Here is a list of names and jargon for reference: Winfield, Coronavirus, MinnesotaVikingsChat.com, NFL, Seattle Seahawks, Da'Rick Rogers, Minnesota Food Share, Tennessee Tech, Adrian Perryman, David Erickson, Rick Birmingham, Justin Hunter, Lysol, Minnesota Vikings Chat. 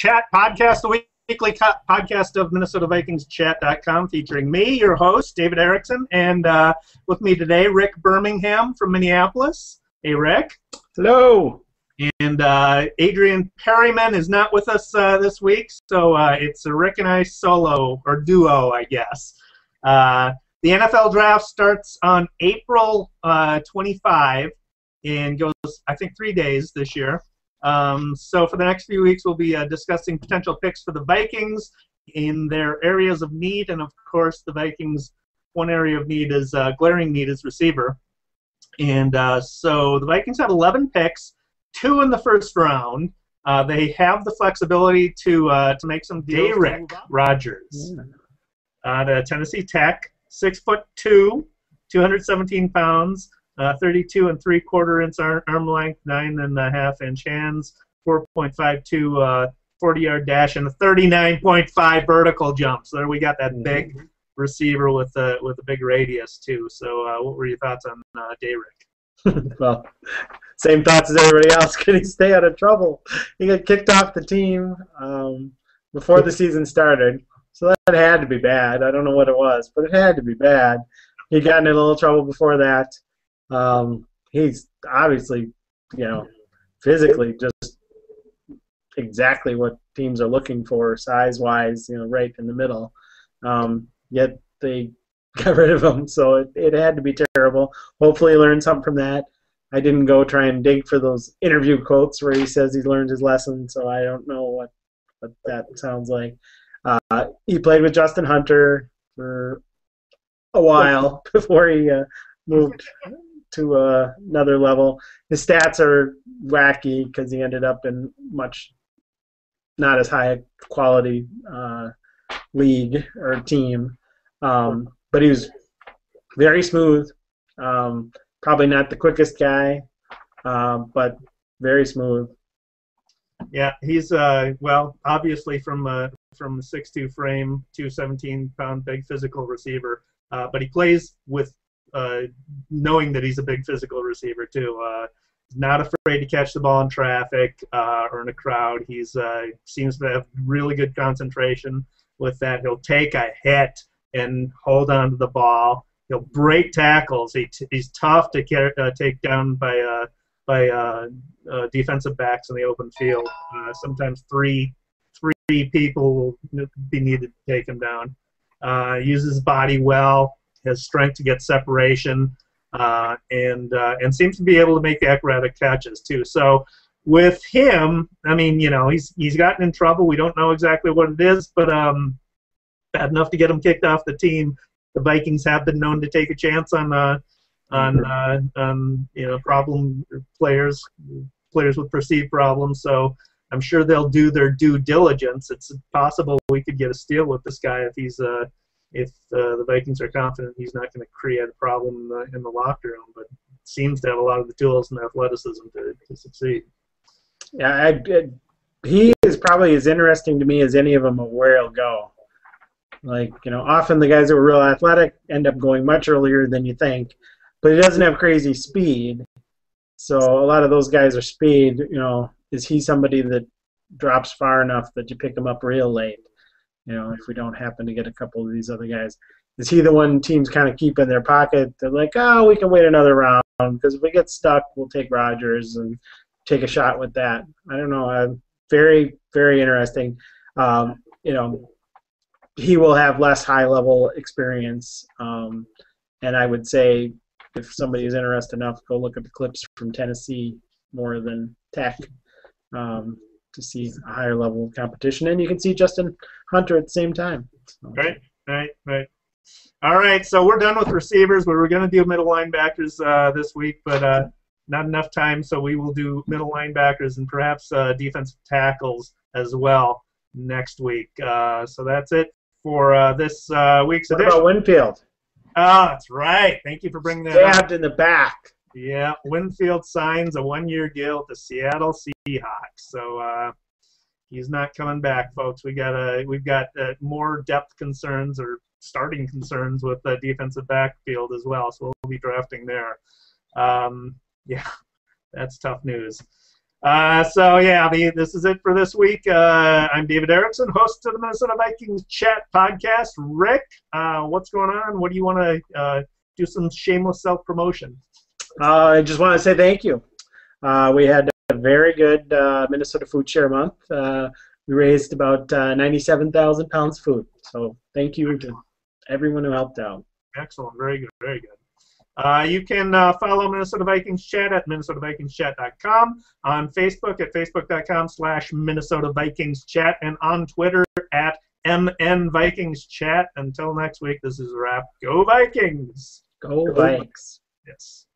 Chat podcast, the weekly podcast of MinnesotaVikingsChat.com, featuring me, your host, David Erickson, and with me today, Rick Birmingham from Minneapolis. Hey, Rick. Hello. And Adrian Perryman is not with us this week, so it's Rick and I solo, or duo, I guess. The NFL draft starts on April 25 and goes, I think, 3 days this year. So for the next few weeks, we'll be discussing potential picks for the Vikings in their areas of need. And, of course, the Vikings, one area of need is glaring need is receiver. And so the Vikings have 11 picks, 2 in the first round. They have the flexibility to make some Da'Rick Rogers out of Tennessee Tech. 6'2", 217 pounds, 32 3/4 inch arm length, 9.5 inch hands, 4.52 40-yard dash, and a 39.5 vertical jump. So there we got that big receiver with a big radius too. So what were your thoughts on Da'Rick? Well, same thoughts as everybody else. Could he stay out of trouble? He got kicked off the team before the season started. So that had to be bad. I don't know what it was, but it had to be bad. He'd gotten in a little trouble before that. He's obviously, you know, physically just exactly what teams are looking for, size-wise, you know, right in the middle. Yet they got rid of him, so it had to be terrible. Hopefully he learned something from that. I didn't go try and dig for those interview quotes where he says he learned his lesson, so I don't know what that sounds like. He played with Justin Hunter for a while before he moved to another level. His stats are wacky because he ended up in much not as high quality league or team. But he was very smooth, probably not the quickest guy, but very smooth. Yeah, he's, well, obviously from the 6'2 frame, 217-pound big physical receiver, but he plays with knowing that he's a big physical receiver too. Not afraid to catch the ball in traffic or in a crowd. He's seems to have really good concentration with that. He'll take a hit and hold on to the ball. He'll break tackles. He's tough to take down by defensive backs in the open field. Sometimes three people will be needed to take him down. Uses his body well, his strength to get separation, and seems to be able to make acrobatic catches too. So with him, I mean, you know, he's gotten in trouble. We don't know exactly what it is, but bad enough to get him kicked off the team. The Vikings have been known to take a chance on you know, problem players with perceived problems. So I'm sure they'll do their due diligence. It's possible we could get a steal with this guy if he's the Vikings are confident he's not going to create a problem in the locker room. But seems to have a lot of the tools and athleticism to succeed. Yeah, he is probably as interesting to me as any of them of where he'll go. Like, you know, often the guys that were real athletic end up going much earlier than you think. But he doesn't have crazy speed, so a lot of those guys are speed, you know. Is he somebody that drops far enough that you pick him up real late? You know, if we don't happen to get a couple of these other guys, is he the one teams kind of keep in their pocket? They're like, oh, we can wait another round because if we get stuck, we'll take Rodgers and take a shot with that. I don't know. Very, very interesting. You know, he will have less high-level experience, and I would say if somebody is interested enough, go look at the clips from Tennessee more than Tech. To see a higher level of competition, and you can see Justin Hunter at the same time. So. Right. All right, so we're done with receivers. We were going to do middle linebackers this week, but not enough time, so we will do middle linebackers and perhaps defensive tackles as well next week. So that's it for this week's edition. What about Winfield? Oh, that's right. Thank you for bringing that up. Stabbed in the back. Yeah, Winfield signs a one-year deal to Seattle Seahawks, so he's not coming back, folks. We've got more depth concerns or starting concerns with the defensive backfield as well, so we'll be drafting there. Yeah, that's tough news. So, yeah, this is it for this week. I'm David Erickson, host of the Minnesota Vikings Chat podcast. Rick, what's going on? What do you want to do some shameless self-promotion? I just want to say thank you. We had a very good Minnesota Food Share month. We raised about 97,000 pounds food. So thank you to everyone who helped out. Excellent. Very good. Very good. You can follow Minnesota Vikings Chat at MinnesotaVikingsChat.com, on Facebook at Facebook.com/MinnesotaVikingsChat, and on Twitter at MNVikingsChat. Until next week, this is a wrap. Go Vikings! Go Vikes! Yes.